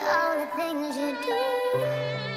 all the things you do.